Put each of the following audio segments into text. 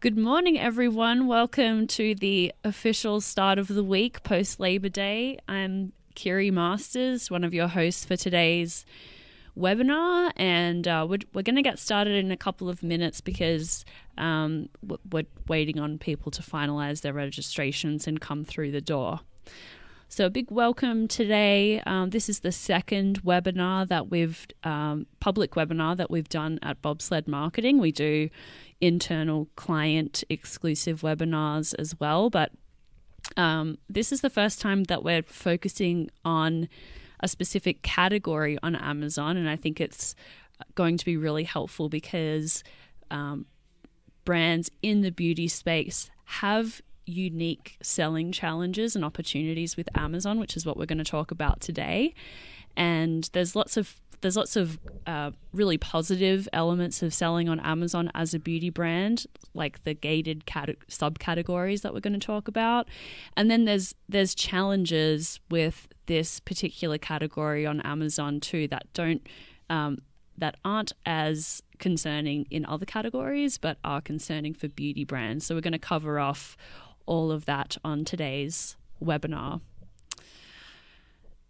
Good morning, everyone. Welcome to the official start of the week post Labor Day. I'm Kiri Masters, one of your hosts for today's webinar, and we're going to get started in a couple of minutes because we're waiting on people to finalize their registrations and come through the door. So a big welcome today. This is the second webinar that we've, public webinar that we've done at Bobsled Marketing. We do internal client exclusive webinars as well, but this is the first time that we're focusing on a specific category on Amazon. And I think it's going to be really helpful because brands in the beauty space have unique selling challenges and opportunities with Amazon, which is what we're going to talk about today. And there's lots of really positive elements of selling on Amazon as a beauty brand, like the gated subcategories that we're going to talk about. And then there's challenges with this particular category on Amazon too that aren't as concerning in other categories, but are concerning for beauty brands. So we're going to cover off all of that on today's webinar.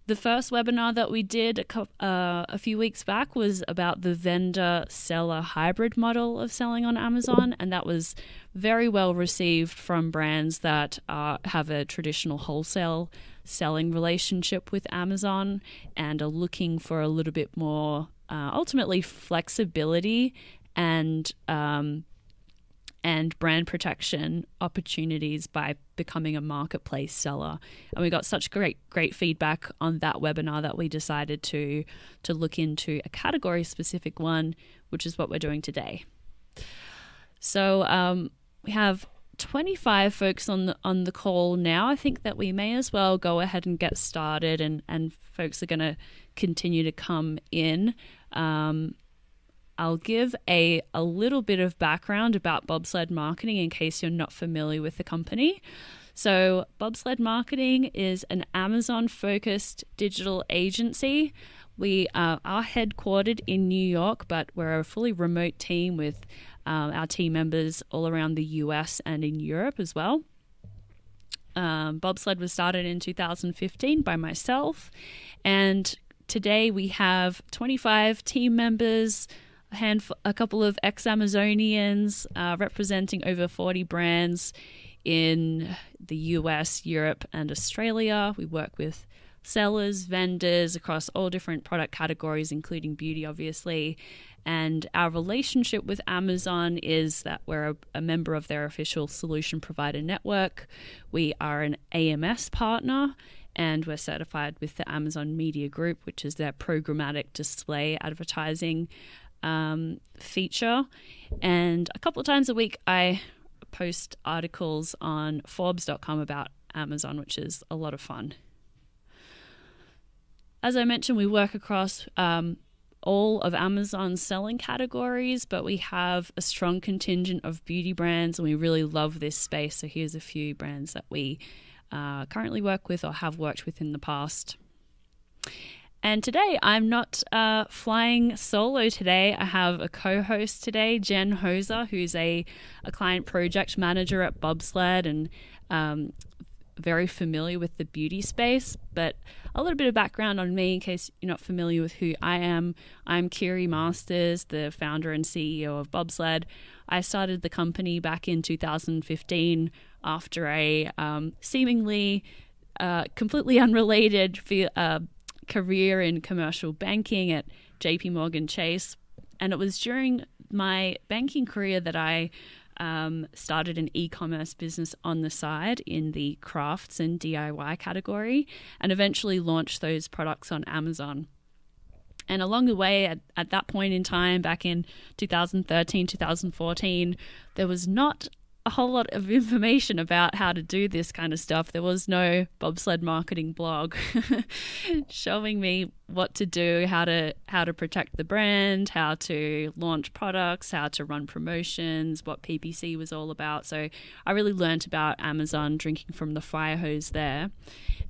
The first webinar that we did a few weeks back was about the vendor-seller hybrid model of selling on Amazon, and that was very well received from brands that have a traditional wholesale selling relationship with Amazon and are looking for a little bit more, ultimately, flexibility and brand protection opportunities by becoming a marketplace seller. And we got such great feedback on that webinar that we decided to look into a category specific one, which is what we're doing today. So we have 25 folks on the call now. I think that we may as well go ahead and get started, and folks are going to continue to come in. I'll give a little bit of background about Bobsled Marketing in case you're not familiar with the company. So Bobsled Marketing is an Amazon-focused digital agency. We are headquartered in New York, but we're a fully remote team with our team members all around the US and in Europe as well. Bobsled was started in 2015 by myself, and today we have 25 team members, a couple of ex-Amazonians representing over 40 brands in the US, Europe, and Australia. We work with sellers, vendors across all different product categories, including beauty, obviously. And our relationship with Amazon is that we're a member of their official solution provider network. We are an AMS partner, and we're certified with the Amazon Media Group, which is their programmatic display advertising feature. And a couple of times a week, I post articles on Forbes.com about Amazon, which is a lot of fun. As I mentioned, we work across all of Amazon's selling categories, but we have a strong contingent of beauty brands, and we really love this space. So here's a few brands that we currently work with or have worked with in the past. And today I'm not flying solo today. I have a co-host today, Jen Hozer, who's a client project manager at Bobsled and very familiar with the beauty space. But a little bit of background on me in case you're not familiar with who I am. I'm Kiri Masters, the founder and CEO of Bobsled. I started the company back in 2015 after a seemingly completely unrelated career in commercial banking at JPMorgan Chase. And it was during my banking career that I started an e-commerce business on the side in the crafts and DIY category, and eventually launched those products on Amazon. And along the way, at that point in time, back in 2013, 2014, there was not a whole lot of information about how to do this kind of stuff. There was no Bobsled Marketing blog showing me what to do, how to protect the brand, how to launch products, how to run promotions, what PPC was all about. So I really learned about Amazon drinking from the fire hose there.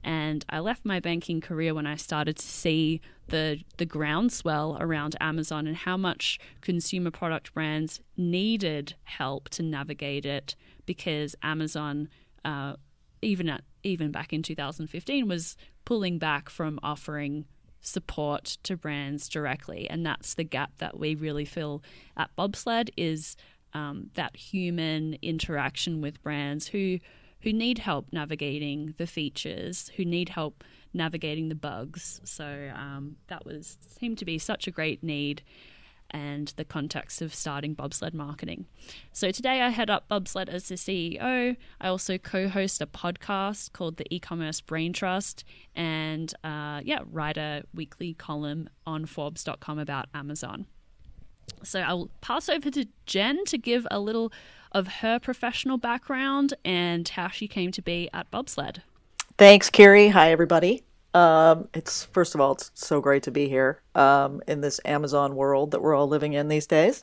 And I left my banking career when I started to see the groundswell around Amazon and how much consumer product brands needed help to navigate it, because Amazon, even back in 2015, was pulling back from offering support to brands directly. And that's the gap that we really fill at Bobsled, is that human interaction with brands who need help navigating the features, who need help navigating the bugs. So that seemed to be such a great need, and the context of starting Bobsled Marketing. So today I head up Bobsled as the CEO. I also co-host a podcast called the E-Commerce Brain Trust, and write a weekly column on Forbes.com about Amazon. So I'll pass over to Jen to give a little of her professional background and how she came to be at Bobsled. Thanks, Kiri. Hi, everybody. It's so great to be here in this Amazon world that we're all living in these days.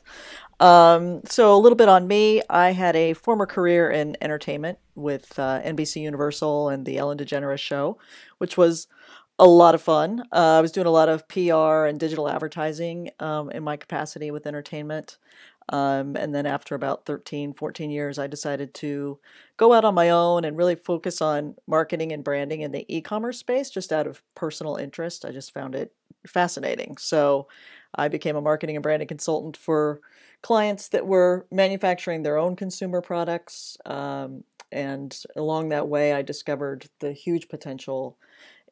So a little bit on me. I had a former career in entertainment with NBC Universal and the Ellen DeGeneres Show, which was a lot of fun. I was doing a lot of PR and digital advertising in my capacity with entertainment. And then after about 13, 14 years, I decided to go out on my own and really focus on marketing and branding in the e-commerce space, just out of personal interest. I just found it fascinating. So I became a marketing and branding consultant for clients that were manufacturing their own consumer products. And along that way, I discovered the huge potential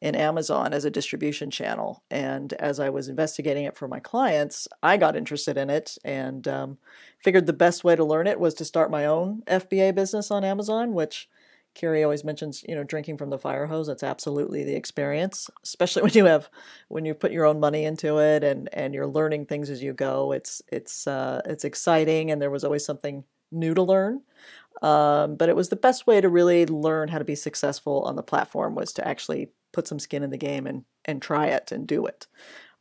in Amazon as a distribution channel. And as I was investigating it for my clients, I got interested in it and figured the best way to learn it was to start my own FBA business on Amazon, which Kiri always mentions, drinking from the fire hose. That's absolutely the experience, especially when you put your own money into it and you're learning things as you go. It's exciting, and there was always something new to learn. But it was the best way to really learn how to be successful on the platform, was to actually put some skin in the game and try it and do it.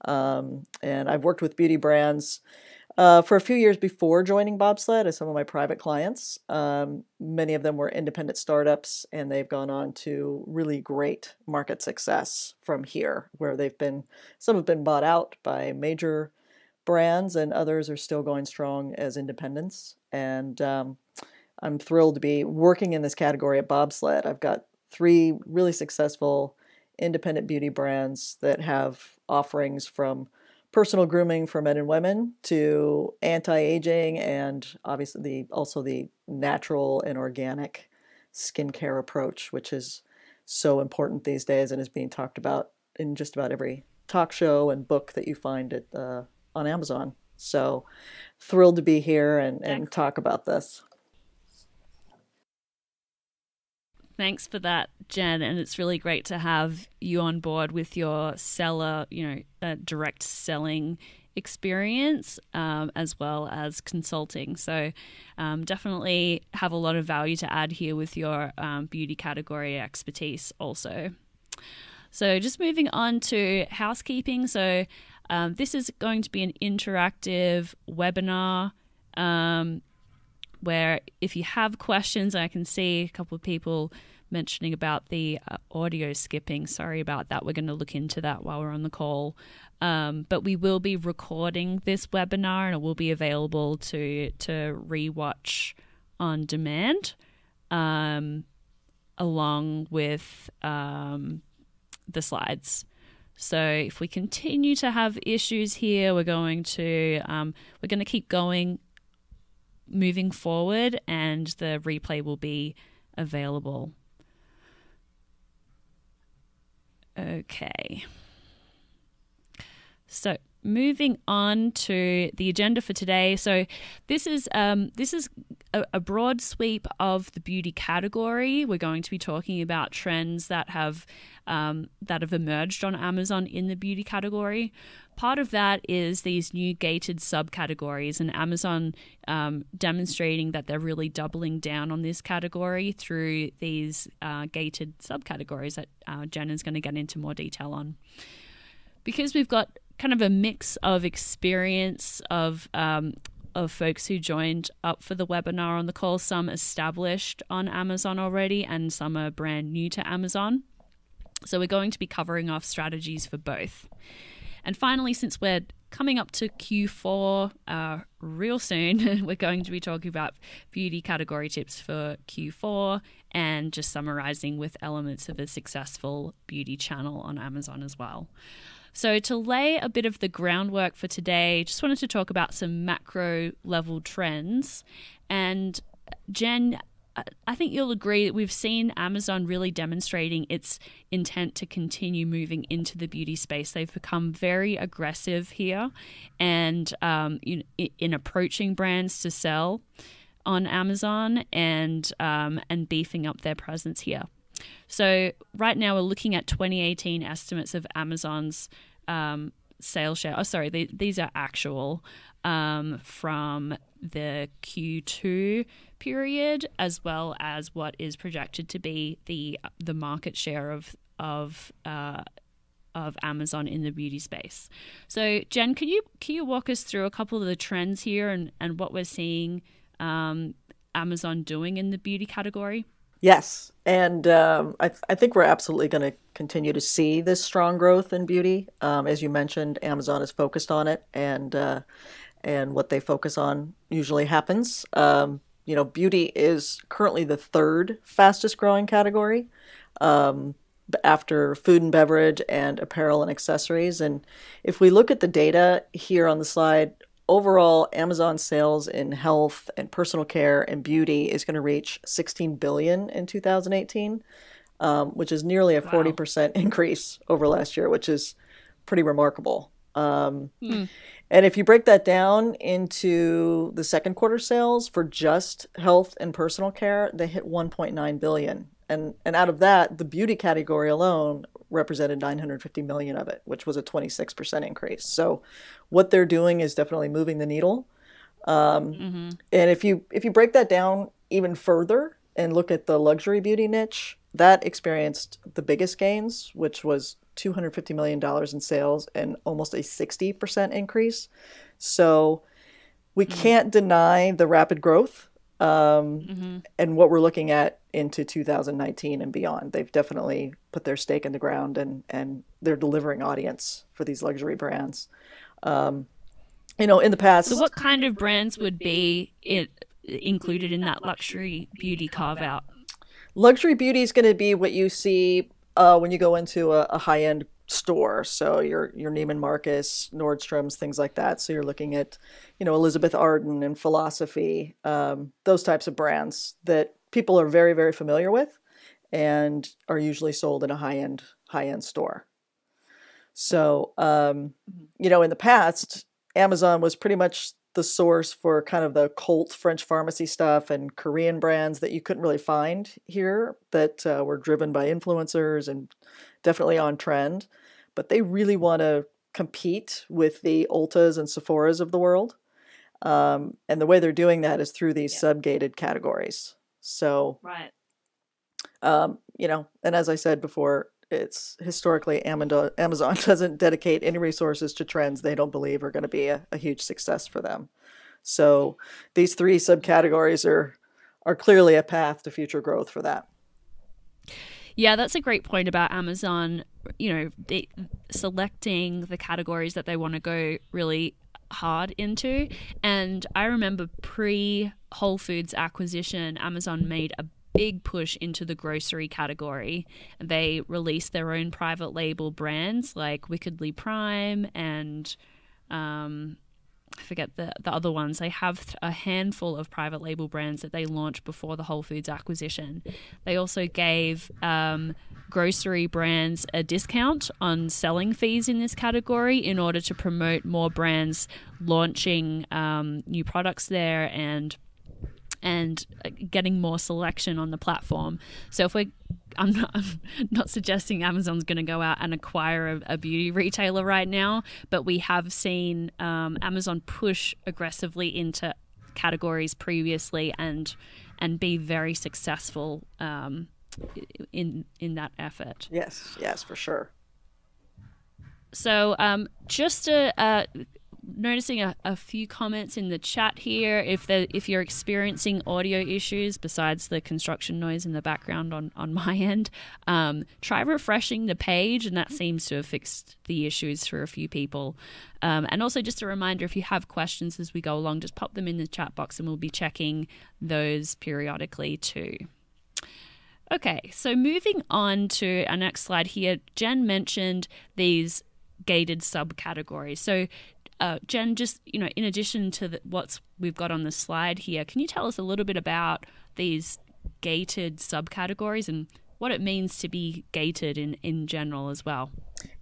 And I've worked with beauty brands for a few years before joining Bobsled as some of my private clients. Many of them were independent startups, and they've gone on to really great market success from here, where some have been bought out by major brands, and others are still going strong as independents. And I'm thrilled to be working in this category at Bobsled. I've got 3 really successful independent beauty brands that have offerings from personal grooming for men and women to anti-aging, and obviously also the natural and organic skincare approach, which is so important these days and is being talked about in just about every talk show and book that you find on Amazon. So thrilled to be here and talk about this. Thanks for that, Jen, and it's really great to have you on board with your seller, direct selling experience, as well as consulting. So definitely have a lot of value to add here with your beauty category expertise also. So just moving on to housekeeping. So this is going to be an interactive webinar where if you have questions, I can see a couple of people mentioning about the audio skipping. Sorry about that. We're going to look into that while we're on the call. But we will be recording this webinar, and it will be available to rewatch on demand, along with the slides. So if we continue to have issues here, we're going to keep going moving forward, and the replay will be available. Okay. So moving on to the agenda for today. So this is a broad sweep of the beauty category. We're going to be talking about trends that have emerged on Amazon in the beauty category. Part of that is these new gated subcategories, and Amazon demonstrating that they're really doubling down on this category through these gated subcategories that Jen is going to get into more detail on. because we've got kind of a mix of experience of folks who joined up for the webinar on the call, some established on Amazon already and some are brand new to Amazon. So we're going to be covering off strategies for both. And finally, since we're coming up to Q4 real soon, we're going to be talking about beauty category tips for Q4 and just summarizing with elements of a successful beauty channel on Amazon as well. So to lay a bit of the groundwork for today, just wanted to talk about some macro level trends. And Jen, I think you'll agree that we've seen Amazon really demonstrating its intent to continue moving into the beauty space. They've become very aggressive here and in approaching brands to sell on Amazon and beefing up their presence here. So right now we're looking at 2018 estimates of Amazon's sales share. Oh, sorry, these are actual from the Q2 period, as well as what is projected to be the market share of Amazon in the beauty space. So Jen, can you walk us through a couple of the trends here and what we're seeing Amazon doing in the beauty category? Yes. And I think we're absolutely going to continue to see this strong growth in beauty. As you mentioned, Amazon is focused on it, and what they focus on usually happens. You know, beauty is currently the third fastest growing category after food and beverage and apparel and accessories. And if we look at the data here on the slide, overall, Amazon sales in health and personal care and beauty is going to reach $16 billion in 2018, which is nearly a 40% increase over last year, which is pretty remarkable. And if you break that down into the second quarter sales for just health and personal care, they hit $1.9 billion. And out of that, the beauty category alone represented $950 million of it, which was a 26% increase. So what they're doing is definitely moving the needle. And if you break that down even further and look at the luxury beauty niche, that experienced the biggest gains, which was $250 million in sales and almost a 60% increase. So we can't deny the rapid growth and what we're looking at into 2019 and beyond. They've definitely put their stake in the ground and they're delivering audience for these luxury brands. You know, in the past... So what kind of brands would be included in that luxury beauty carve-out? Luxury beauty is going to be what you see when you go into a high-end store. So your Neiman Marcus, Nordstrom's, things like that. So you're looking at, you know, Elizabeth Arden and Philosophy, those types of brands that people are very, very familiar with and are usually sold in a high-end store. So, you know, in the past, Amazon was pretty much the source for kind of the cult French pharmacy stuff and Korean brands that you couldn't really find here that were driven by influencers and definitely on trend. But they really want to compete with the Ultas and Sephoras of the world. And the way they're doing that is through these sub-gated categories. So, you know, and as I said before, it's historically Amazon doesn't dedicate any resources to trends they don't believe are going to be a huge success for them. So these three subcategories are clearly a path to future growth for that. Yeah, that's a great point about Amazon, you know, selecting the categories that they want to go really hard into. And I remember pre-Whole Foods acquisition, Amazon made a big push into the grocery category. They released their own private label brands like Wickedly Prime and I forget the other ones. They have a handful of private label brands that they launched before the Whole Foods acquisition. They also gave grocery brands a discount on selling fees in this category in order to promote more brands launching new products there and getting more selection on the platform. So if I'm not suggesting Amazon's going to go out and acquire a beauty retailer right now, but we have seen Amazon push aggressively into categories previously and be very successful in that effort. Yes, for sure. So just noticing a few comments in the chat here. If you're experiencing audio issues besides the construction noise in the background on my end, try refreshing the page, and that seems to have fixed the issues for a few people. And also just a reminder, if you have questions as we go along, just pop them in the chat box and we'll be checking those periodically too. Okay, so moving on to our next slide here, Jen mentioned these gated subcategories. So Jen, just, you know, in addition to what we've got on the slide here, can you tell us a little bit about these gated subcategories and what it means to be gated in general as well?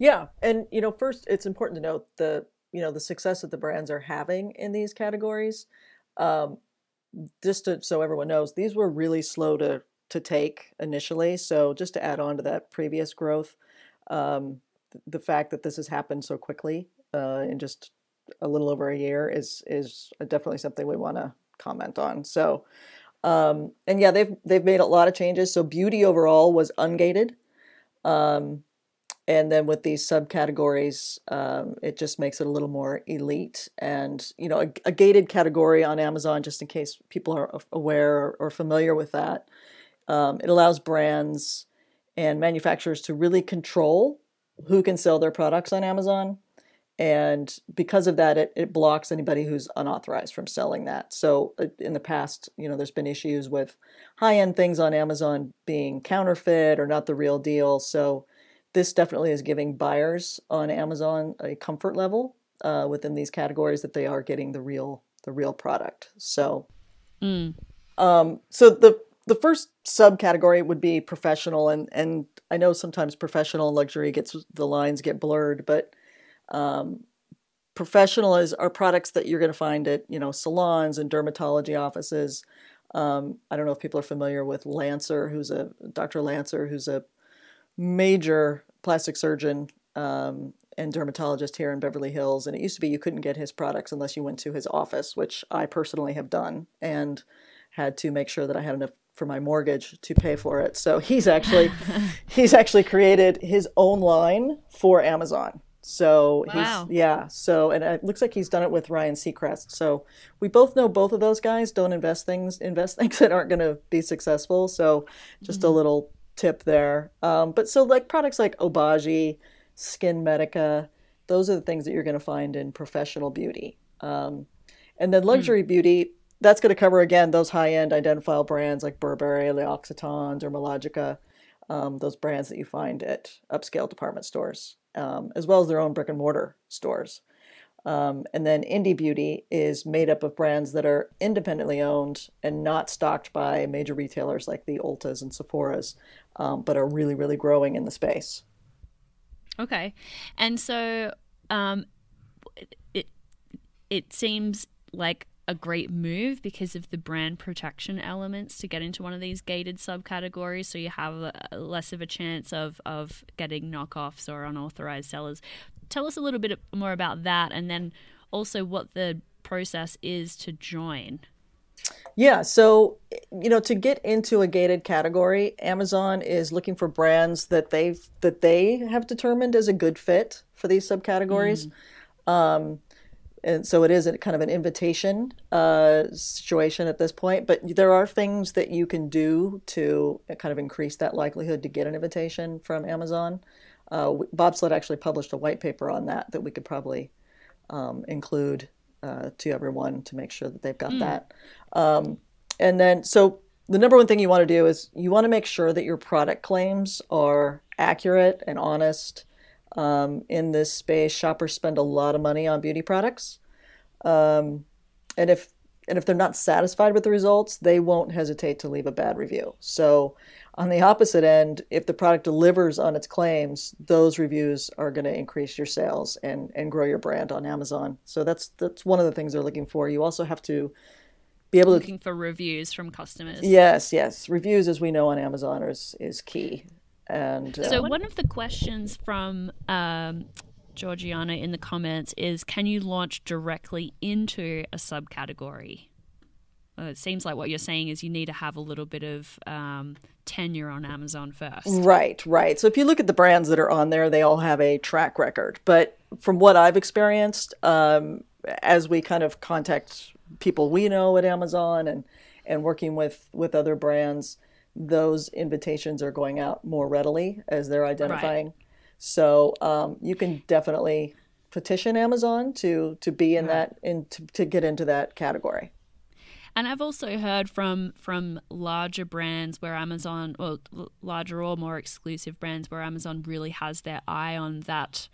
Yeah, and, you know, first, it's important to note the, you know, the success that the brands are having in these categories. Just to, so everyone knows, these were really slow to take initially. So just to add on to that previous growth, the fact that this has happened so quickly in just a little over a year is definitely something we want to comment on. So, and yeah, they've made a lot of changes. So beauty overall was ungated. And then with these subcategories, it just makes it a little more elite. And, you know, a gated category on Amazon, just in case people are aware or familiar with that, it allows brands and manufacturers to really control who can sell their products on Amazon. And because of that, it blocks anybody who's unauthorized from selling that. So in the past, you know, there's been issues with high-end things on Amazon being counterfeit or not the real deal. So this definitely is giving buyers on Amazon a comfort level within these categories that they are getting the real product. So, so the first subcategory would be professional, and I know sometimes professional and luxury the lines get blurred, but professional are products that you're going to find at, you know, salons and dermatology offices. I don't know if people are familiar with Lancer, Dr. Lancer, who's a major plastic surgeon and dermatologist here in Beverly Hills. And it used to be you couldn't get his products unless you went to his office, which I personally have done and had to make sure that I had enough for my mortgage to pay for it. So he's actually created his own line for Amazon. So wow. And it looks like he's done it with Ryan Seacrest. So we both know both of those guys don't invest things that aren't going to be successful. So just a little tip there. But so like products like Obagi, Skin Medica, those are the things that you're going to find in professional beauty. And then luxury beauty, that's going to cover, again, those high-end identifiable brands like Burberry, L'Occitane, Dermalogica, those brands that you find at upscale department stores, as well as their own brick-and-mortar stores. And then indie beauty is made up of brands that are independently owned and not stocked by major retailers like the Ultas and Sephoras, but are really, really growing in the space. Okay. And so it seems like a great move because of the brand protection elements to get into one of these gated subcategories, so you have less of a chance of getting knockoffs or unauthorized sellers. Tell us a little bit more about that, and then also what the process is to join. Yeah, so, you know, to get into a gated category, Amazon is looking for brands that they have determined as a good fit for these subcategories. And so it is kind of an invitation situation at this point, but there are things that you can do to kind of increase that likelihood to get an invitation from Amazon. Bobsled actually published a white paper on that we could probably include to everyone to make sure that they've got that. And then, so the number one thing you want to do is you want to make sure that your product claims are accurate and honest. In this space, shoppers spend a lot of money on beauty products. And if they're not satisfied with the results, they won't hesitate to leave a bad review. So on the opposite end, if the product delivers on its claims, those reviews are going to increase your sales and grow your brand on Amazon. So that's one of the things they're looking for. You also have to be able to... Looking for reviews from customers. Yes, yes. Reviews, as we know on Amazon, is key. And, so one of the questions from Georgiana in the comments is, can you launch directly into a subcategory? it seems like what you're saying is you need to have a little bit of tenure on Amazon first. Right, right. So if you look at the brands that are on there, they all have a track record. But from what I've experienced, as we kind of contact people we know at Amazon and working with other brands, those invitations are going out more readily as they're identifying. Right. So you can definitely petition Amazon to be in that and to get into that category. And I've also heard from larger brands where Amazon, or larger or more exclusive brands where Amazon really has their eye on that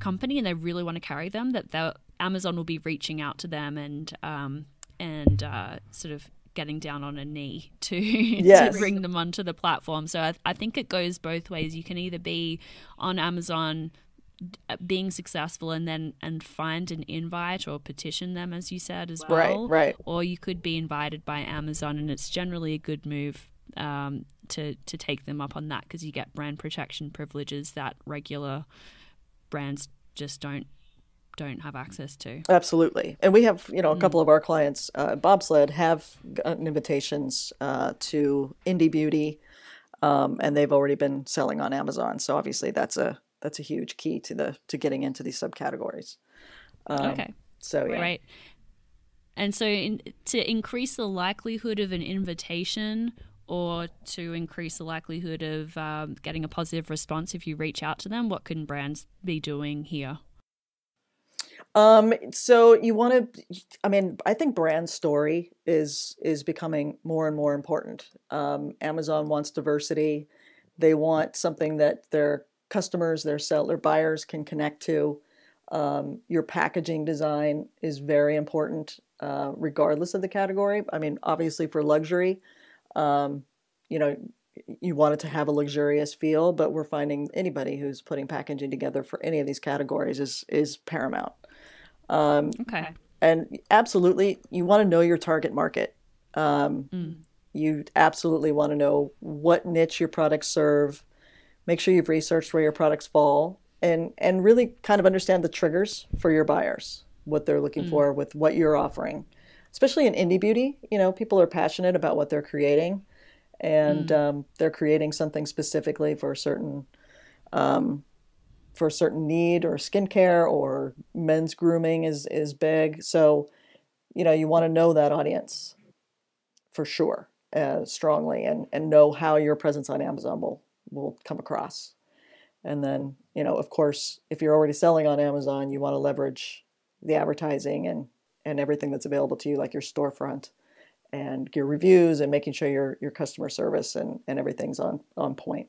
company and they really want to carry them, that Amazon will be reaching out to them and sort of getting down on a knee to bring them onto the platform. So I think it goes both ways. You can either be on Amazon being successful and find an invite or petition them, as you said, as well. Right, right. Or you could be invited by Amazon, and it's generally a good move to take them up on that, because you get brand protection privileges that regular brands just don't have access to. Absolutely. And we have, you know, a couple of our clients, Bobsled, have gotten invitations to Indie Beauty, and they've already been selling on Amazon. So obviously that's a huge key to getting into these subcategories. Okay. So yeah. Right. And so to increase the likelihood of an invitation, or to increase the likelihood of getting a positive response if you reach out to them, what can brands be doing here? So you want to, I mean, I think brand story is becoming more and more important. Amazon wants diversity. They want something that their customers, their buyers can connect to. Your packaging design is very important, regardless of the category. I mean, obviously for luxury, you know, you want it to have a luxurious feel, but we're finding anybody who's putting packaging together for any of these categories is paramount. Okay. And absolutely, you want to know your target market. You absolutely want to know what niche your products serve. Make sure you've researched where your products fall, and really kind of understand the triggers for your buyers, what they're looking for with what you're offering. Especially in indie beauty, you know, people are passionate about what they're creating, and they're creating something specifically for a certain need, or skincare, or men's grooming is big. So, you know, you want to know that audience for sure, strongly, and know how your presence on Amazon will come across. And then, you know, of course, if you're already selling on Amazon, you want to leverage the advertising and everything that's available to you, like your storefront and your reviews, and making sure your customer service and everything's on point.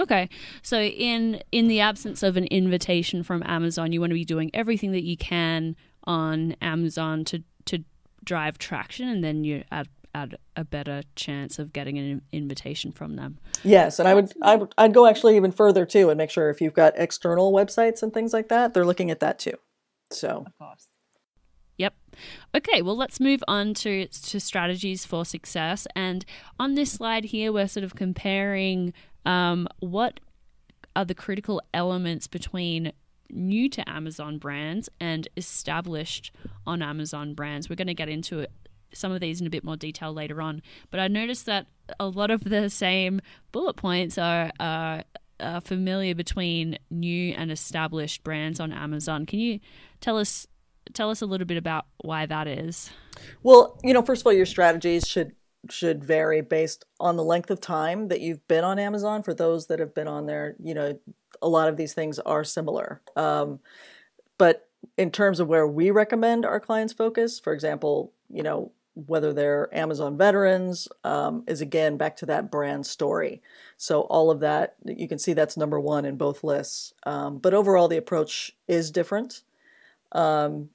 Okay. So in the absence of an invitation from Amazon, you want to be doing everything that you can on Amazon to drive traction, and then you add a better chance of getting an invitation from them. Yes. And I'd go actually even further too, and make sure if you've got external websites and things like that, they're looking at that too. So of course. Yep. Okay, well, let's move on to strategies for success. And on this slide here, we're sort of comparing what are the critical elements between new to Amazon brands and established on Amazon brands. We're going to get into some of these in a bit more detail later on. But I noticed that a lot of the same bullet points are familiar between new and established brands on Amazon. Can you tell us a little bit about why that is? Well, you know, first of all, your strategies should vary based on the length of time that you've been on Amazon. For those that have been on there, you know, a lot of these things are similar. But in terms of where we recommend our clients focus, for example, you know, whether they're Amazon veterans, is again, back to that brand story. So all of that, you can see that's number one in both lists. But overall, the approach is different. And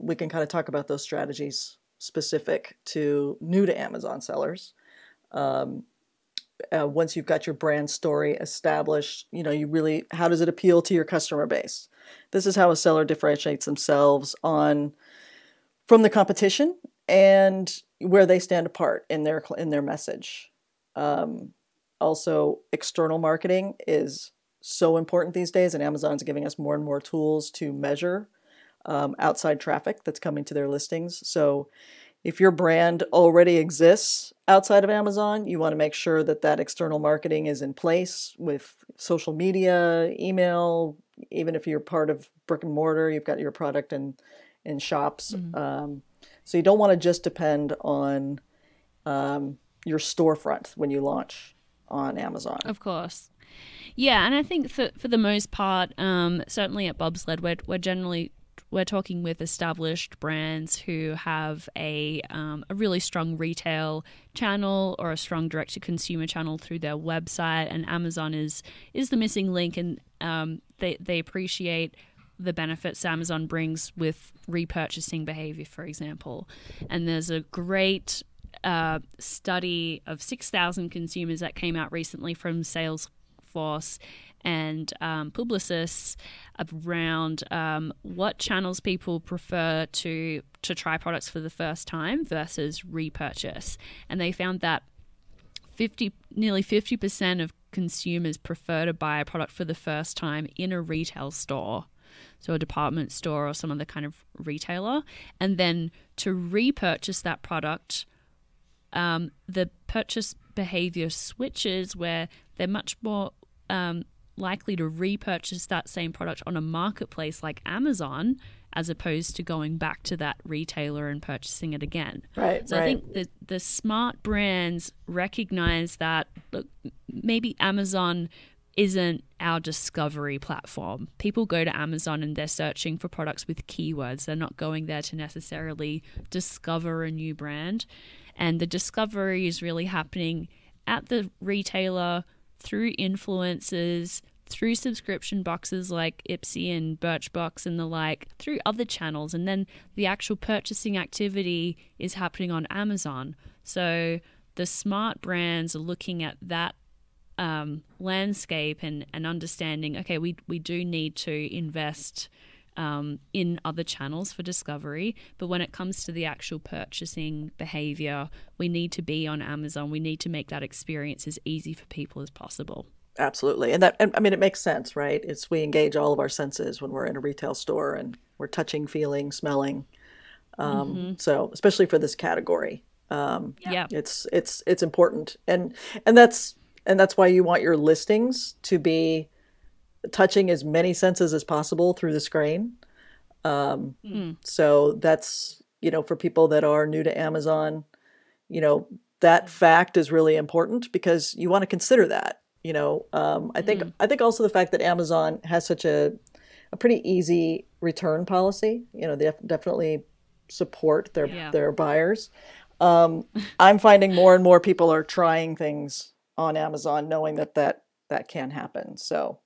we can kind of talk about those strategies specific to new to Amazon sellers. Once you've got your brand story established, you know, how does it appeal to your customer base? This is how a seller differentiates themselves from the competition, and where they stand apart in their message. Also, external marketing is so important these days, and Amazon's giving us more and more tools to measure outside traffic that's coming to their listings. So If your brand already exists outside of Amazon, you want to make sure that that external marketing is in place with social media, email. Even if you're part of brick and mortar, you've got your product in shops. Mm-hmm. So you don't want to just depend on your storefront when you launch on Amazon. Of course. Yeah, and I think for the most part, certainly at Bobsled, we're talking with established brands who have a really strong retail channel or a strong direct-to-consumer channel through their website, and Amazon is the missing link, and they appreciate the benefits Amazon brings with repurchasing behavior, for example. And there's a great study of 6,000 consumers that came out recently from Salesforce and publicists around what channels people prefer to try products for the first time versus repurchase. And they found that nearly 50% of consumers prefer to buy a product for the first time in a retail store, so a department store or some other kind of retailer. And then to repurchase that product, the purchase behavior switches where they're much more likely to repurchase that same product on a marketplace like Amazon as opposed to going back to that retailer and purchasing it again. Right. So I think the smart brands recognize that, look, maybe Amazon isn't our discovery platform. People go to Amazon and they're searching for products with keywords. They're not going there to necessarily discover a new brand. And the discovery is really happening at the retailer, through influencers, through subscription boxes like Ipsy and Birchbox and the like, through other channels. And then the actual purchasing activity is happening on Amazon. So the smart brands are looking at that landscape and understanding, okay, we do need to invest in other channels for discovery, but when it comes to the actual purchasing behavior, we need to be on Amazon. We need to make that experience as easy for people as possible. Absolutely. And I mean, it makes sense, right? It's, we engage all of our senses when we're in a retail store and we're touching, feeling, smelling. So especially for this category, it's important. And that's why you want your listings to be touching as many senses as possible through the screen. So that's, for people that are new to Amazon, that fact is really important because you want to consider that, I think also the fact that Amazon has such a pretty easy return policy, they definitely support their buyers. I'm finding more and more people are trying things on Amazon knowing that can happen. So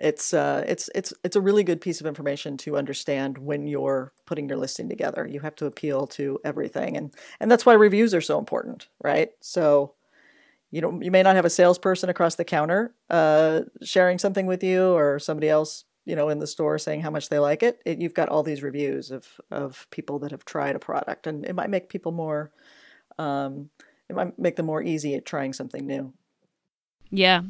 it's a really good piece of information to understand when you're putting your listing together. You have to appeal to everything, and that's why reviews are so important, right? So, you may not have a salesperson across the counter sharing something with you, or somebody else, in the store saying how much they like it. You've got all these reviews of people that have tried a product, and it might make people more, it might make them more easy at trying something new. Yeah,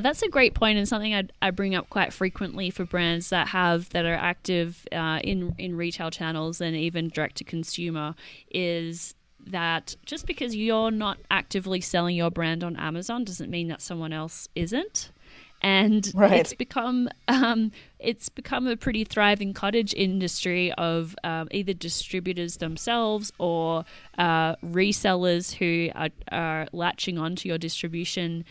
that's a great point, and something I bring up quite frequently for brands that are active in retail channels and even direct to consumer, is that just because you're not actively selling your brand on Amazon doesn't mean that someone else isn't. And It's become a pretty thriving cottage industry of either distributors themselves or resellers who are latching onto your distribution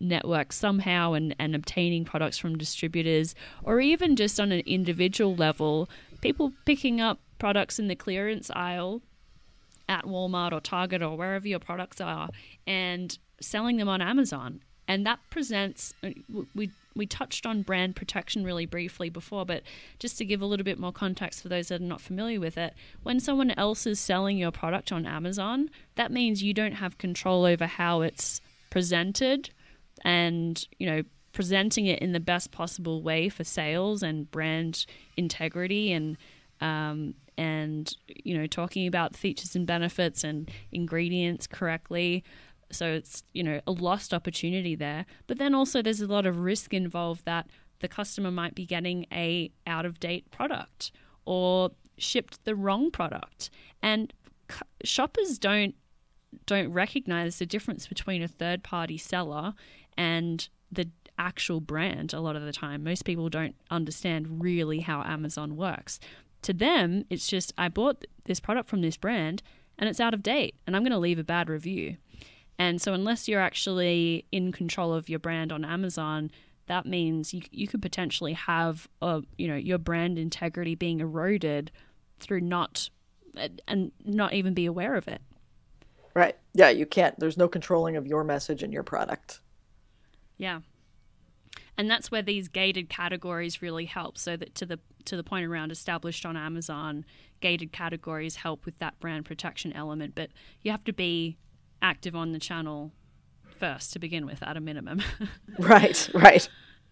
network somehow and obtaining products from distributors, or even just on an individual level, people picking up products in the clearance aisle at Walmart or Target or wherever your products are and selling them on Amazon. And that presents, we touched on brand protection really briefly before, but just to give a little bit more context for those that are not familiar with it, when someone else is selling your product on Amazon, that means you don't have control over how it's presented and, presenting it in the best possible way for sales and brand integrity and talking about features and benefits and ingredients correctly. So it's, a lost opportunity there. But then also there's a lot of risk involved that the customer might be getting a out-of-date product, or shipped the wrong product. And shoppers don't recognize the difference between a third-party seller and the actual brand a lot of the time. Most people don't understand really how Amazon works. To them, it's just, I bought this product from this brand and it's out of date and I'm going to leave a bad review. And so unless you're actually in control of your brand on Amazon, that means you could potentially have your brand integrity being eroded through not even be aware of it. Right. Yeah, you can't. There's no controlling of your message and your product. Yeah. And that's where these gated categories really help. So that to the point around established on Amazon, gated categories help with that brand protection element. But you have to be active on the channel first to begin with, at a minimum. Right.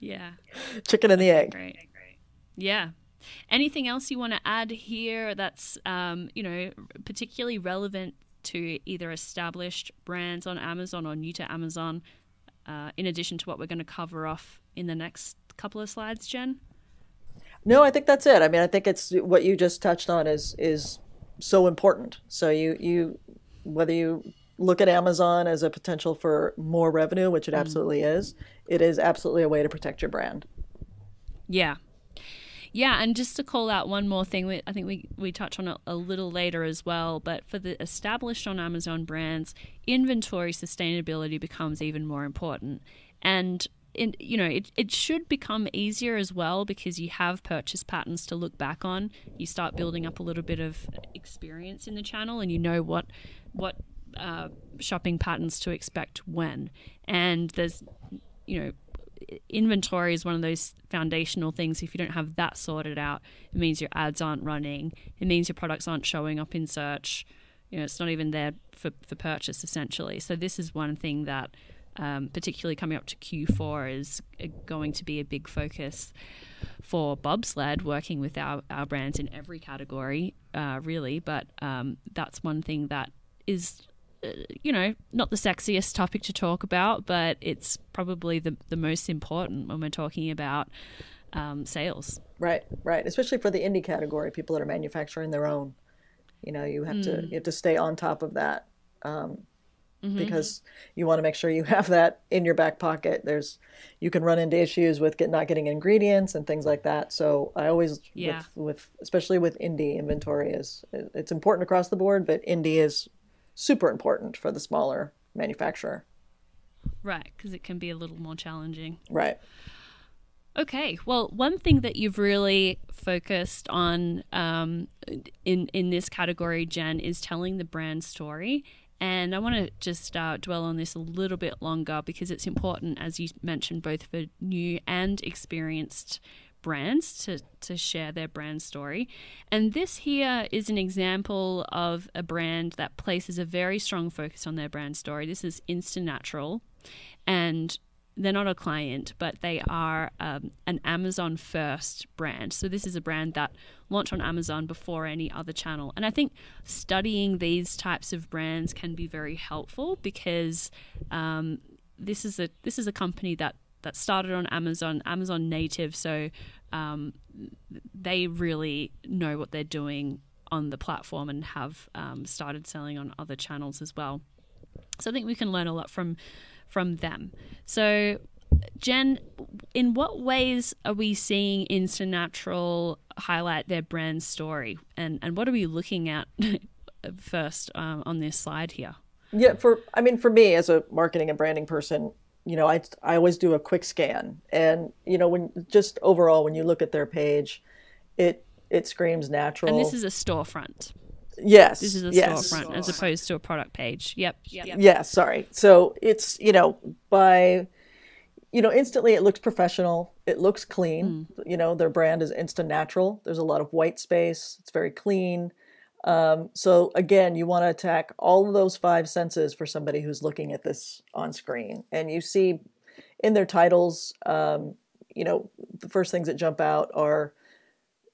Yeah. Chicken and the egg. Great. Yeah. Anything else you want to add here that's particularly relevant to either established brands on Amazon or new to Amazon, in addition to what we're going to cover off in the next couple of slides, Jen? No, I think that's it. I mean, I think it's what you just touched on is so important. So you whether you look at Amazon as a potential for more revenue, which it absolutely is, it is absolutely a way to protect your brand. Yeah. Yeah, and just to call out one more thing, I think we touch on it a little later as well, but for the established on Amazon brands, inventory sustainability becomes even more important. And it should become easier as well, because you have purchase patterns to look back on. You start building up a little bit of experience in the channel and you know what shopping patterns to expect when. And there's, inventory is one of those foundational things. If you don't have that sorted out, it means your ads aren't running. It means your products aren't showing up in search. It's not even there for purchase, essentially. So this is one thing that, particularly coming up to Q4, is going to be a big focus for Bobsled, working with our brands in every category, really. But that's one thing that is... not the sexiest topic to talk about, but it's probably the most important when we're talking about sales. Right. Especially for the indie category, people that are manufacturing their own. You have to stay on top of that because you want to make sure you have that in your back pocket. You can run into issues with not getting ingredients and things like that. So I always, especially with indie inventory, it's important across the board, but indie is super important for the smaller manufacturer. Right, because it can be a little more challenging. Right. Okay, well, one thing that you've really focused on in this category, Jen, is telling the brand story. And I want to just dwell on this a little bit longer, because it's important, as you mentioned, both for new and experienced brands to share their brand story. And this here is an example of a brand that places a very strong focus on their brand story. This is InstaNatural, and they're not a client, but they are an Amazon first brand. So this is a brand that launched on Amazon before any other channel. And I think studying these types of brands can be very helpful, because this is a company that started on Amazon native, so they really know what they're doing on the platform, and have started selling on other channels as well. So I think we can learn a lot from them. So Jen, in what ways are we seeing InstaNatural highlight their brand story, and what are we looking at first on this slide here? Yeah, for me as a marketing and branding person, I always do a quick scan, and when you look at their page, it screams natural. And this is a storefront. Yes. This is a storefront as opposed to a product page. Yep. Yeah. Sorry. So it's instantly it looks professional. It looks clean. Their brand is InstaNatural. There's a lot of white space. It's very clean. So again, you want to attack all of those five senses for somebody who's looking at this on screen. And you see in their titles, the first things that jump out are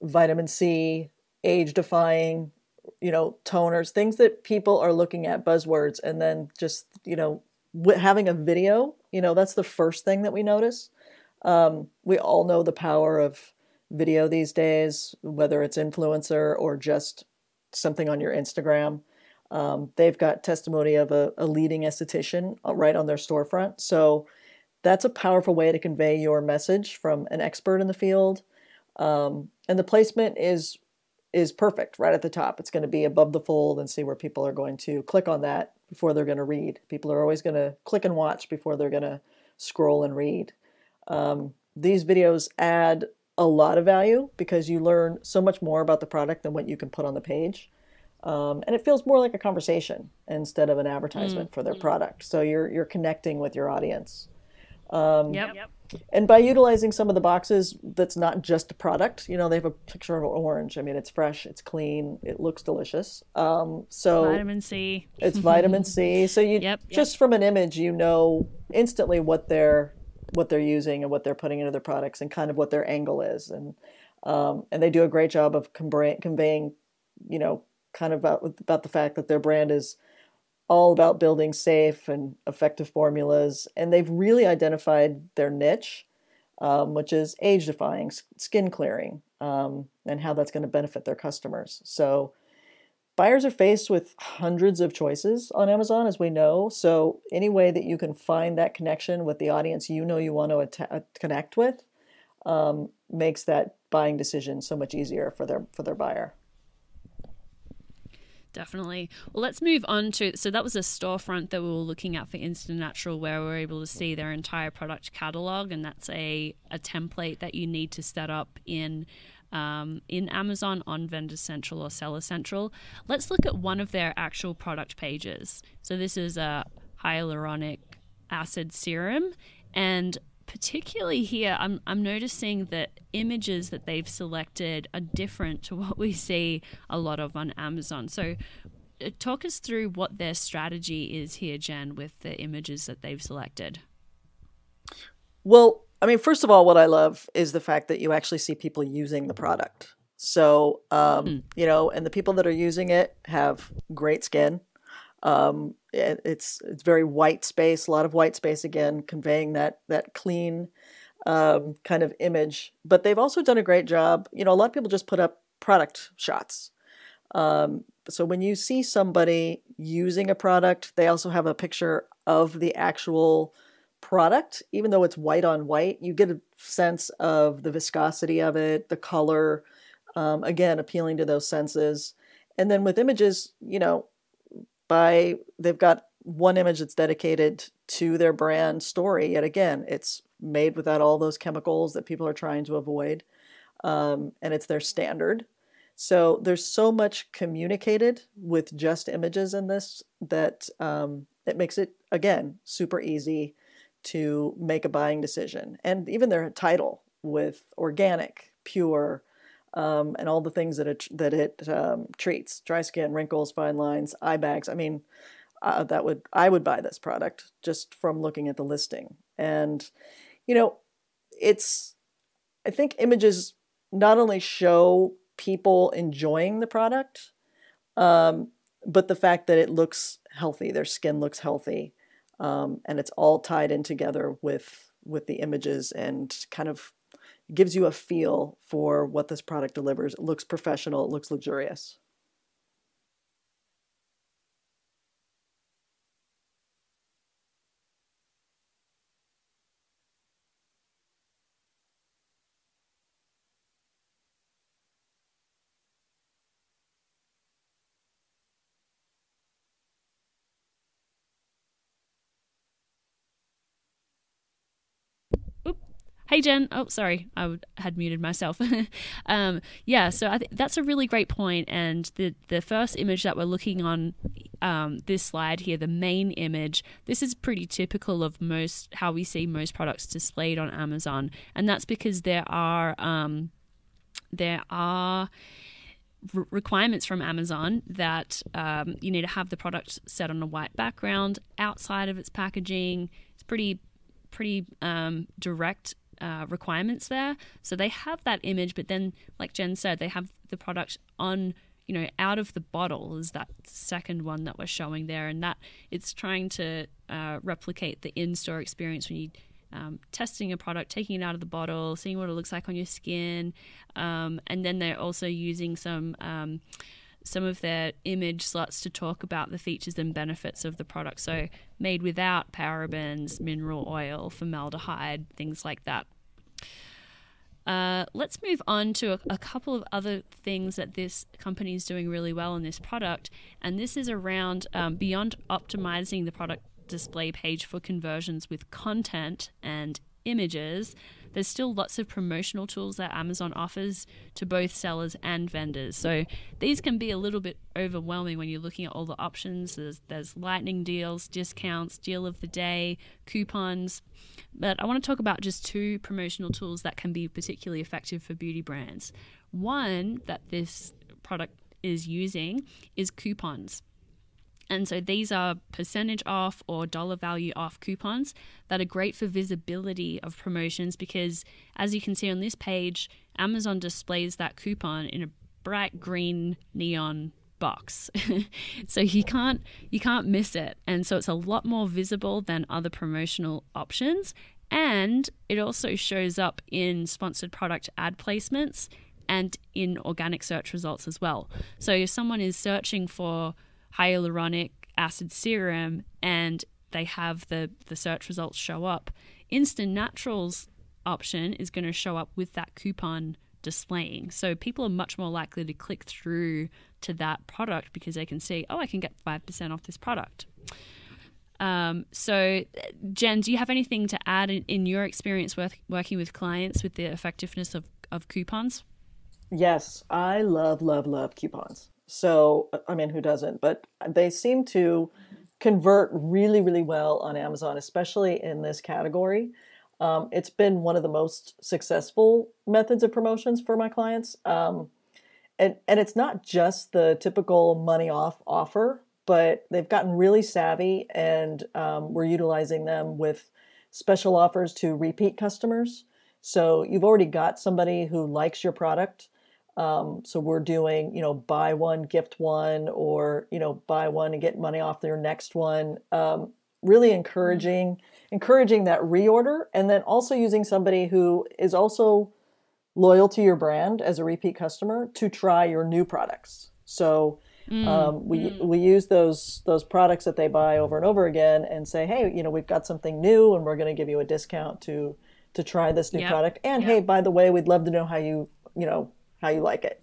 vitamin C, age-defying, toners, things that people are looking at, buzzwords. And then just, having a video, that's the first thing that we notice. We all know the power of video these days, whether it's influencer or just something on your Instagram. They've got testimony of a leading esthetician right on their storefront. So that's a powerful way to convey your message from an expert in the field. And the placement is perfect right at the top. It's going to be above the fold and see where people are going to click on that before they're going to read. People are always going to click and watch before they're going to scroll and read. These videos add a lot of value because you learn so much more about the product than what you can put on the page. And it feels more like a conversation instead of an advertisement for their product. So you're connecting with your audience. Yep. And by utilizing some of the boxes, that's not just a product. You know, they have a picture of an orange. I mean, it's fresh, it's clean, it looks delicious. So vitamin C. It's vitamin C. So you just from an image, you know instantly what they're using and what they're putting into their products and kind of what their angle is. And they do a great job of conveying, you know, kind of about the fact that their brand is all about building safe and effective formulas. And they've really identified their niche, which is age-defying, skin clearing, and how that's going to benefit their customers. So buyers are faced with hundreds of choices on Amazon, as we know. So any way that you can find that connection with the audience you know you want to connect with makes that buying decision so much easier for their buyer. Definitely. Well, let's move on to, so that was a storefront that we were looking at for InstaNatural, where we were able to see their entire product catalog, and that's a template that you need to set up in Amazon on Vendor Central or Seller Central. Let's look at one of their actual product pages. So this is a hyaluronic acid serum, and particularly here, I'm noticing that images that they've selected are different to what we see a lot of on Amazon. So talk us through what their strategy is here, Jen, with the images that they've selected. Well, I mean, first of all, what I love is the fact that you actually see people using the product. So, you know, and the people that are using it have great skin. It's very white space, a lot of white space, again, conveying that clean kind of image. But they've also done a great job. You know, a lot of people just put up product shots. So when you see somebody using a product, they also have a picture of the actual product. Even though it's white on white, you get a sense of the viscosity of it, the color, again, appealing to those senses. And then with images, you know, they've got one image that's dedicated to their brand story. Yet again, it's made without all those chemicals that people are trying to avoid. And it's their standard. So there's so much communicated with just images in this that it makes it, again, super easy to make a buying decision. And even their title with organic, pure, and all the things that it treats: dry skin, wrinkles, fine lines, eye bags. I mean, I would buy this product just from looking at the listing. And you know, I think images not only show people enjoying the product, but the fact that it looks healthy, their skin looks healthy, and it's all tied in together with the images and kind of gives you a feel for what this product delivers. It looks professional, it looks luxurious. Hey, Jen. Oh, sorry. I had muted myself. Yeah, so I think that's a really great point. And the first image that we're looking on this slide here, the main image, this is pretty typical of how we see most products displayed on Amazon. And that's because there are requirements from Amazon that you need to have the product set on a white background. Outside of its packaging, it's pretty direct requirements there. So they have that image, but then, like Jen said, they have the product on, you know, out of the bottle is that second one that we're showing there. And that it's trying to replicate the in-store experience when you testing a product, taking it out of the bottle, seeing what it looks like on your skin. And then they're also using some of their image slots to talk about the features and benefits of the product. So made without parabens, mineral oil, formaldehyde, things like that. Let's move on to a couple of other things that this company is doing really well in this product. And this is around beyond optimizing the product display page for conversions with content and images, there's still lots of promotional tools that Amazon offers to both sellers and vendors. So these can be a little bit overwhelming when you're looking at all the options. There's lightning deals, discounts, deal of the day, coupons. But I want to talk about just two promotional tools that can be particularly effective for beauty brands. One that this product is using is coupons. And so these are percentage off or dollar value off coupons that are great for visibility of promotions, because as you can see on this page, Amazon displays that coupon in a bright green neon box. So you can't miss it. And so it's a lot more visible than other promotional options. And it also shows up in sponsored product ad placements and in organic search results as well. So if someone is searching for hyaluronic acid serum and they have the search results show up, InstaNatural's option is going to show up with that coupon displaying. So people are much more likely to click through to that product because they can see, oh, I can get 5% off this product. So Jen, do you have anything to add in your experience working with clients with the effectiveness of coupons? Yes, I love coupons. So, I mean, who doesn't? But they seem to convert really, really well on Amazon, especially in this category. It's been one of the most successful methods of promotions for my clients. And it's not just the typical money off offer, but they've gotten really savvy, and we're utilizing them with special offers to repeat customers. So you've already got somebody who likes your product. So we're doing, buy one, gift one, or, buy one and get money off their next one. Really encouraging that reorder, and then also using somebody who is also loyal to your brand as a repeat customer to try your new products. So, we use those products that they buy over and over again and say, hey, we've got something new and we're going to give you a discount to try this new product. And hey, by the way, we'd love to know how you like it.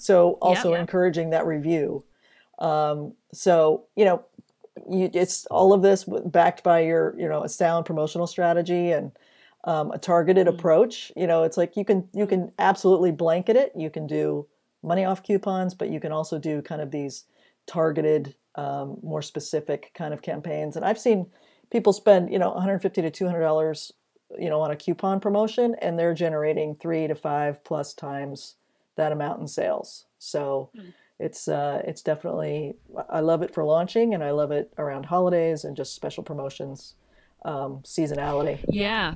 So also encouraging that review. It's all of this backed by your, a sound promotional strategy and a targeted approach. It's like you can absolutely blanket it. You can do money off coupons, but you can also do kind of these targeted, more specific kind of campaigns. And I've seen people spend, $150 to $200, on a coupon promotion, and they're generating 3 to 5 plus times that amount in sales. So it's definitely, I love it for launching, and I love it around holidays and just special promotions, seasonality. Yeah.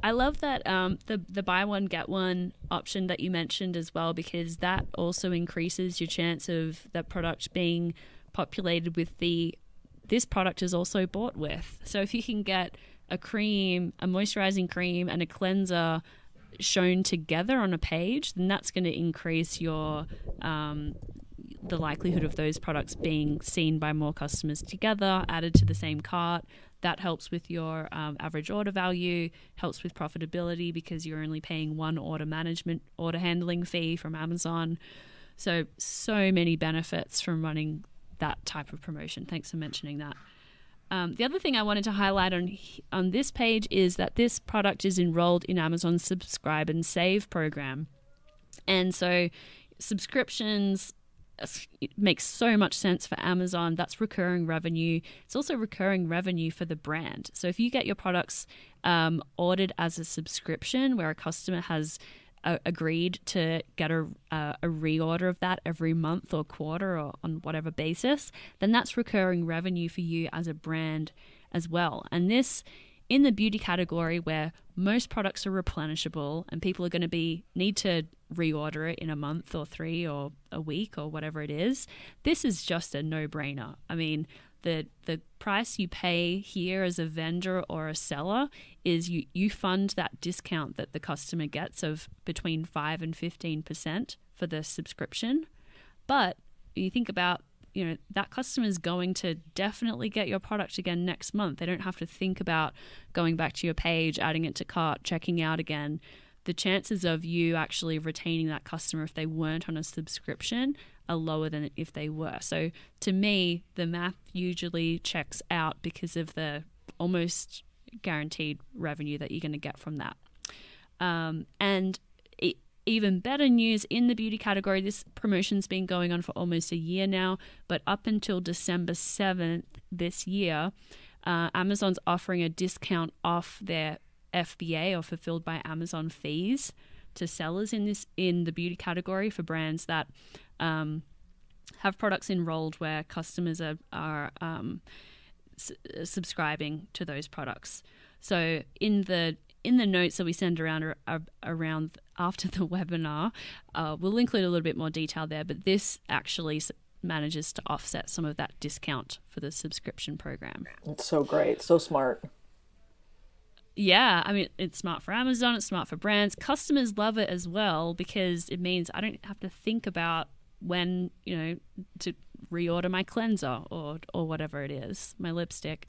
I love that the buy one, get one option that you mentioned as well, because that also increases your chance of that product being populated with this product is also bought with. So if you can get a cream, a moisturizing cream, and a cleanser shown together on a page, then that's going to increase your the likelihood of those products being seen by more customers together, added to the same cart. That helps with your average order value, helps with profitability because you're only paying one order handling fee from Amazon. So many benefits from running that type of promotion. Thanks for mentioning that. The other thing I wanted to highlight on this page is that this product is enrolled in Amazon's Subscribe and Save program. And so subscriptions, it makes so much sense for Amazon. That's recurring revenue. It's also recurring revenue for the brand. So if you get your products ordered as a subscription where a customer has agreed to get a reorder of that every month or quarter or on whatever basis, then that's recurring revenue for you as a brand as well. And this, in the beauty category where most products are replenishable and people are going to need to reorder it in a month or 3 or a week or whatever it is, this is just a no-brainer. I mean, the price you pay here as a vendor or a seller is you fund that discount that the customer gets of between 5 and 15% for the subscription. But you think about, you know, that customer is going to definitely get your product again next month. They don't have to think about going back to your page, adding it to cart, checking out again. The chances of you actually retaining that customer if they weren't on a subscription are lower than if they were. So to me, the math usually checks out because of the almost guaranteed revenue that you're going to get from that. And even better news in the beauty category, this promotion's been going on for almost a year now, but up until December 7th this year, Amazon's offering a discount off their FBA or Fulfilled by Amazon fees to sellers in the beauty category for brands that have products enrolled where customers are subscribing to those products. So in the notes that we send around after the webinar, we'll include a little bit more detail there, but this actually manages to offset some of that discount for the subscription program. It's so great. So smart. Yeah. I mean, it's smart for Amazon. It's smart for brands. Customers love it as well, because it means I don't have to think about when, you know, to reorder my cleanser or whatever it is, my lipstick.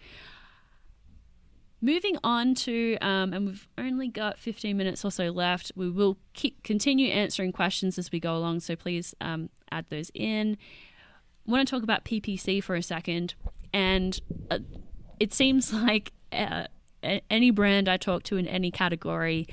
Moving on to, and we've only got 15 minutes or so left. We will continue answering questions as we go along, so please add those in. I want to talk about PPC for a second, and it seems like any brand I talk to in any category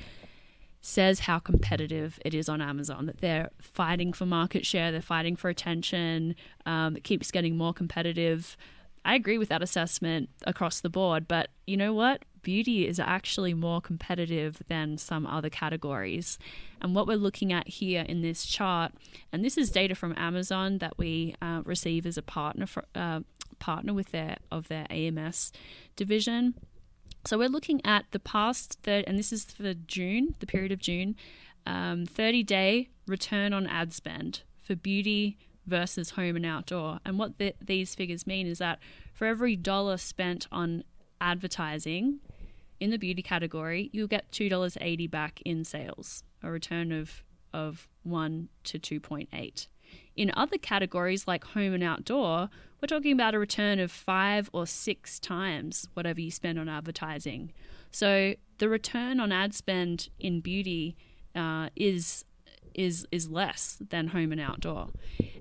says how competitive it is on Amazon, that they're fighting for market share, they're fighting for attention, it keeps getting more competitive. I agree with that assessment across the board, but you know what? Beauty is actually more competitive than some other categories. And what we're looking at here in this chart, and this is data from Amazon that we receive as a partner with their AMS division. So we're looking at the past, and this is for June, the period of June, 30-day return on ad spend for beauty versus home and outdoor. And what these figures mean is that for every dollar spent on advertising in the beauty category, you'll get $2.80 back in sales, a return of 1 to 2.8. In other categories like home and outdoor, we're talking about a return of 5 or 6 times whatever you spend on advertising. So the return on ad spend in beauty is less than home and outdoor.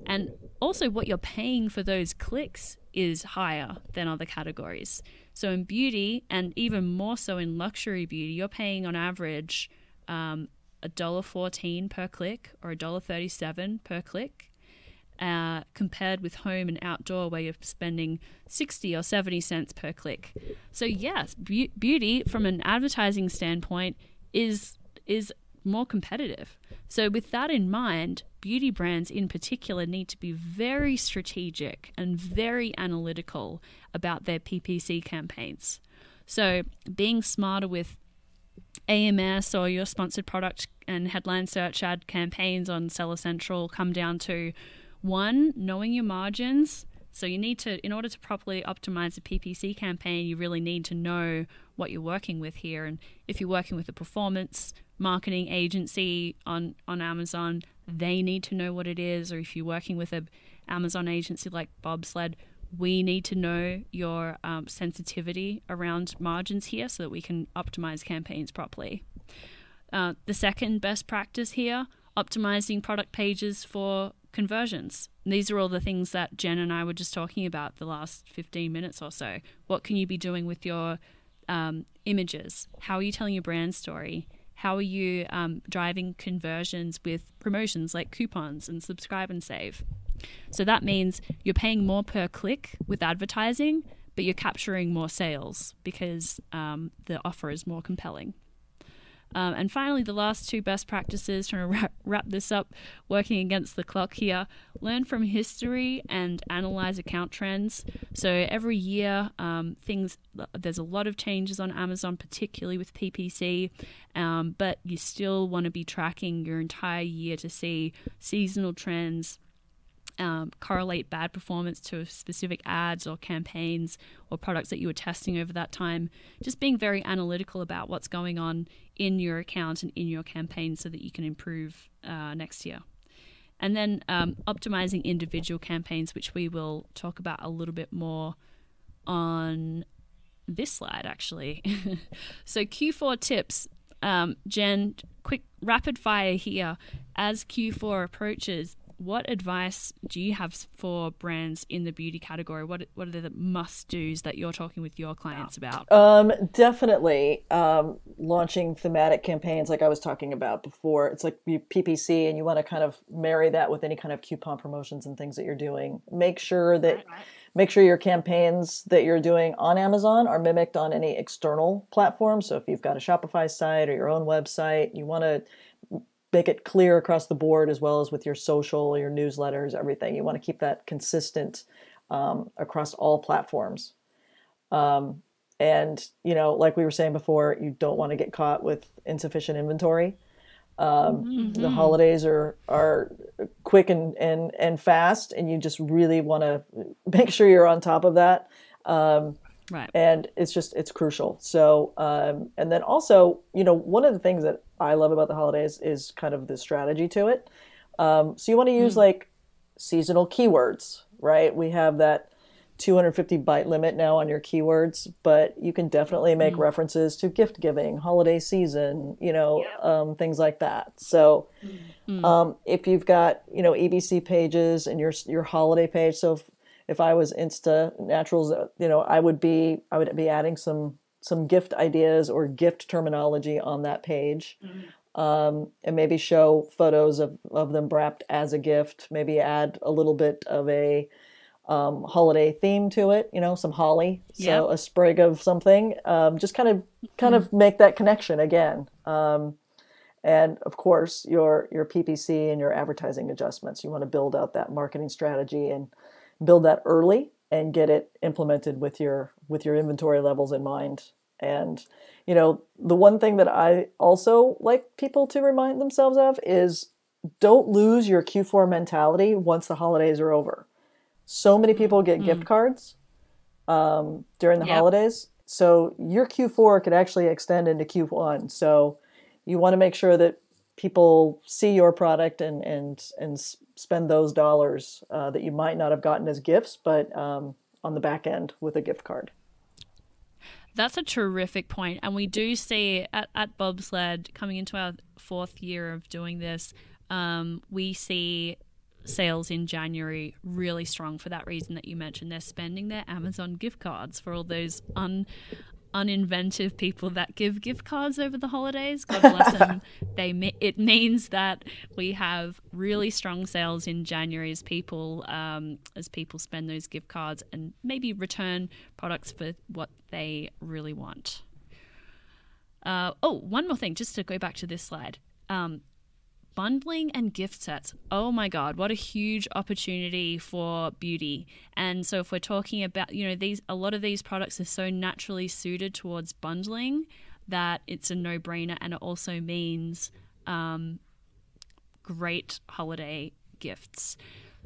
And also what you're paying for those clicks is higher than other categories. So in beauty, and even more so in luxury beauty, you're paying on average $1.14 per click or $1.37 per click, compared with home and outdoor where you're spending 60 or 70 cents per click. So yes, beauty from an advertising standpoint is more competitive. So with that in mind, beauty brands in particular need to be very strategic and very analytical about their PPC campaigns. So being smarter with AMS or your sponsored product and headline search ad campaigns on Seller Central come down to 1, knowing your margins. So you need to, in order to properly optimize a PPC campaign, you really need to know what you're working with here. And if you're working with a performance marketing agency on Amazon, they need to know what it is. Or if you're working with an Amazon agency like Bobsled, we need to know your sensitivity around margins here so that we can optimize campaigns properly. The second best practice here, optimizing product pages for conversions. And these are all the things that Jen and I were just talking about the last 15 minutes or so. What can you be doing with your images? How are you telling your brand story? How are you driving conversions with promotions like coupons and subscribe and save? So that means you're paying more per click with advertising, but you're capturing more sales because the offer is more compelling. And finally, the last two best practices, trying to wrap this up, working against the clock here, learn from history and analyze account trends. So every year, there's a lot of changes on Amazon, particularly with PPC, but you still want to be tracking your entire year to see seasonal trends, correlate bad performance to specific ads or campaigns or products that you were testing over that time. Just being very analytical about what's going on in your account and in your campaign so that you can improve next year. And then optimizing individual campaigns, which we will talk about a little bit more on this slide, actually. So Q4 tips. Jen, quick rapid fire here. As Q4 approaches, what advice do you have for brands in the beauty category? What are the must-dos that you're talking with your clients about? Definitely launching thematic campaigns like I was talking about before. It's like PPC, and you want to kind of marry that with any kind of coupon promotions and things that you're doing. Make sure your campaigns that you're doing on Amazon are mimicked on any external platform. So if you've got a Shopify site or your own website, you want to make it clear across the board, as well as with your social, your newsletters, everything. You want to keep that consistent across all platforms. And, you know, like we were saying before, you don't want to get caught with insufficient inventory. The holidays are quick and fast, and you just really want to make sure you're on top of that. Right. And it's crucial. So, and then also, you know, one of the things that I love about the holidays is kind of the strategy to it. So you want to use like seasonal keywords, right? We have that 250 byte limit now on your keywords, but you can definitely make references to gift giving, holiday season, you know, things like that. So if you've got, you know, EBC pages and your holiday page, so if I was InstaNatural's, you know, I would be adding some gift ideas or gift terminology on that page, and maybe show photos of them wrapped as a gift. Maybe add a little bit of a holiday theme to it. You know, some holly, so a sprig of something. Just kind of make that connection again. And of course, your PPC and your advertising adjustments. You want to build out that marketing strategy and build that early and get it implemented with your inventory levels in mind. And, you know, the one thing that I also like people to remind themselves of is don't lose your Q4 mentality once the holidays are over. So many people get gift cards during the holidays. So your Q4 could actually extend into Q1. So you want to make sure that people see your product and spend those dollars that you might not have gotten as gifts, but on the back end with a gift card. That's a terrific point. And we do see at Bobsled, coming into our fourth year of doing this, we see sales in January really strong for that reason that you mentioned. They're spending their Amazon gift cards for all those uninventive people that give gift cards over the holidays. God bless them. It means that we have really strong sales in January as people spend those gift cards and maybe return products for what they really want. One more thing, just to go back to this slide. Bundling and gift sets. Oh my God, what a huge opportunity for beauty. And so if we're talking about, you know, a lot of these products are so naturally suited towards bundling that it's a no-brainer, and it also means great holiday gifts.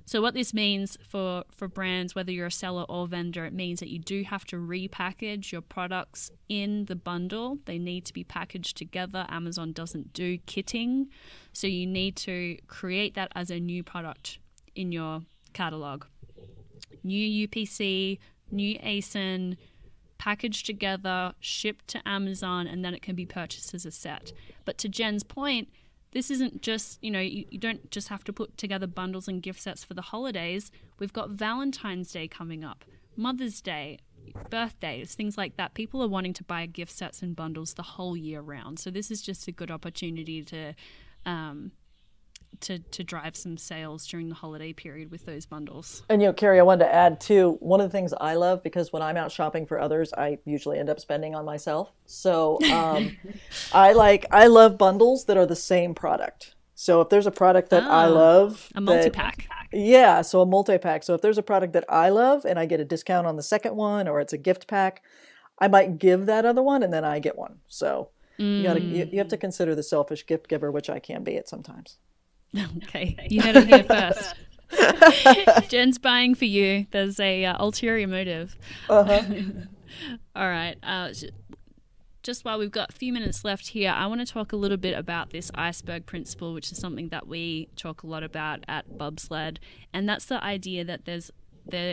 So what this means for brands, whether you're a seller or vendor, it means that you do have to repackage your products in the bundle. They need to be packaged together. Amazon doesn't do kitting. So you need to create that as a new product in your catalog. New UPC, new ASIN, packaged together, shipped to Amazon, and then it can be purchased as a set. But to Jen's point, this isn't just, you know, you don't just have to put together bundles and gift sets for the holidays. We've got Valentine's Day coming up, Mother's Day, birthdays, things like that. People are wanting to buy gift sets and bundles the whole year round. So this is just a good opportunity to drive some sales during the holiday period with those bundles. And, you know, Kiri, I wanted to add too, one of the things I love, because when I'm out shopping for others, I usually end up spending on myself. So I love bundles that are the same product. So if there's a product that I love. A multi-pack. Yeah, so a multi-pack. So if there's a product that I love and I get a discount on the second one, or it's a gift pack, I might give that other one and then I get one. So you have to consider the selfish gift giver, which I can be at sometimes. Okay, you heard it here first. Jen's buying for you. There's a ulterior motive. All right. Just while we've got a few minutes left here, I want to talk a little bit about this iceberg principle, which is something that we talk a lot about at Bobsled. And that's the idea that there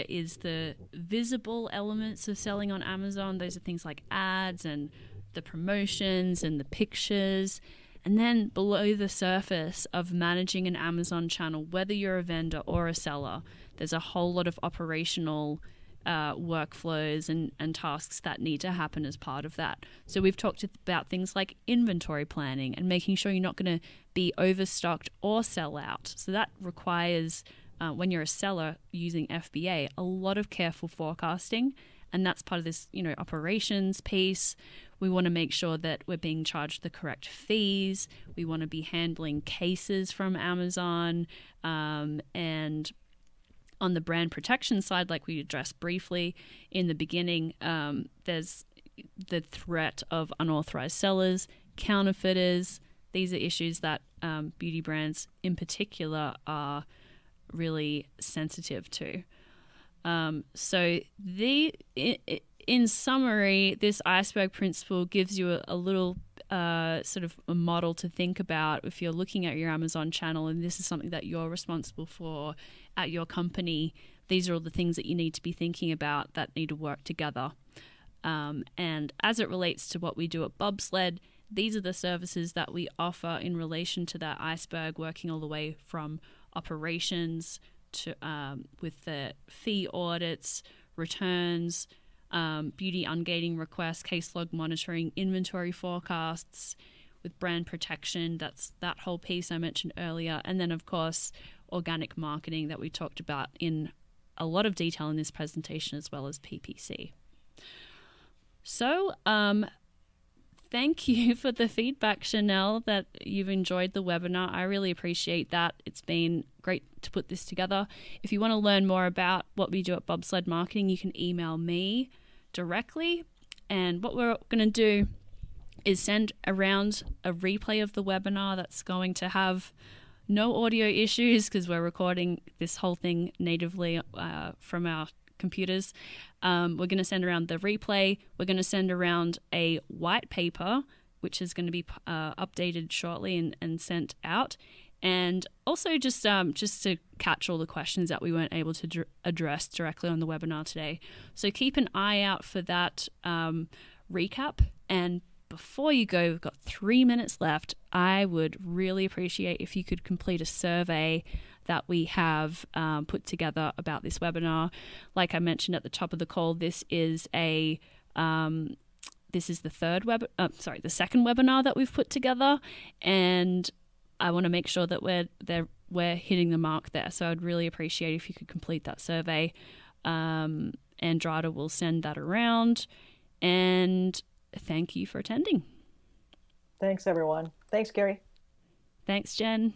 is the visible elements of selling on Amazon. Those are things like ads and the promotions and the pictures. And then below the surface of managing an Amazon channel, whether you're a vendor or a seller, there's a whole lot of operational workflows and tasks that need to happen as part of that. So we've talked about things like inventory planning and making sure you're not going to be overstocked or sell out. So that requires, when you're a seller using FBA, a lot of careful forecasting. And that's part of this, operations piece. We want to make sure that we're being charged the correct fees. We want to be handling cases from Amazon. And on the brand protection side, like we addressed briefly in the beginning, there's the threat of unauthorized sellers, counterfeiters. These are issues that beauty brands in particular are really sensitive to. In summary, this iceberg principle gives you a little sort of a model to think about if you're looking at your Amazon channel and this is something that you're responsible for at your company. These are all the things that you need to be thinking about that need to work together. And as it relates to what we do at Bobsled, these are the services that we offer in relation to that iceberg, working all the way from operations to with the fee audits, returns, beauty ungating requests, case log monitoring, inventory forecasts, with brand protection. That's that whole piece I mentioned earlier. And then, of course, organic marketing that we talked about in a lot of detail in this presentation, as well as PPC. So thank you for the feedback, Chanel, that you've enjoyed the webinar. I really appreciate that. It's been great to put this together. If you want to learn more about what we do at Bobsled Marketing, you can email me directly. And what we're going to do is send around a replay of the webinar that's going to have no audio issues because we're recording this whole thing natively from our computers. We're going to send around the replay. We're going to send around a white paper, which is going to be updated shortly and sent out. And also just to catch all the questions that we weren't able to address directly on the webinar today. So keep an eye out for that recap. And before you go, we've got 3 minutes left. I would really appreciate if you could complete a survey that we have put together about this webinar. Like I mentioned at the top of the call, this is the second webinar that we've put together, and I want to make sure that we're hitting the mark there. So I'd really appreciate if you could complete that survey. Andrada will send that around. And thank you for attending. Thanks, everyone. Thanks, Kiri. Thanks, Jen.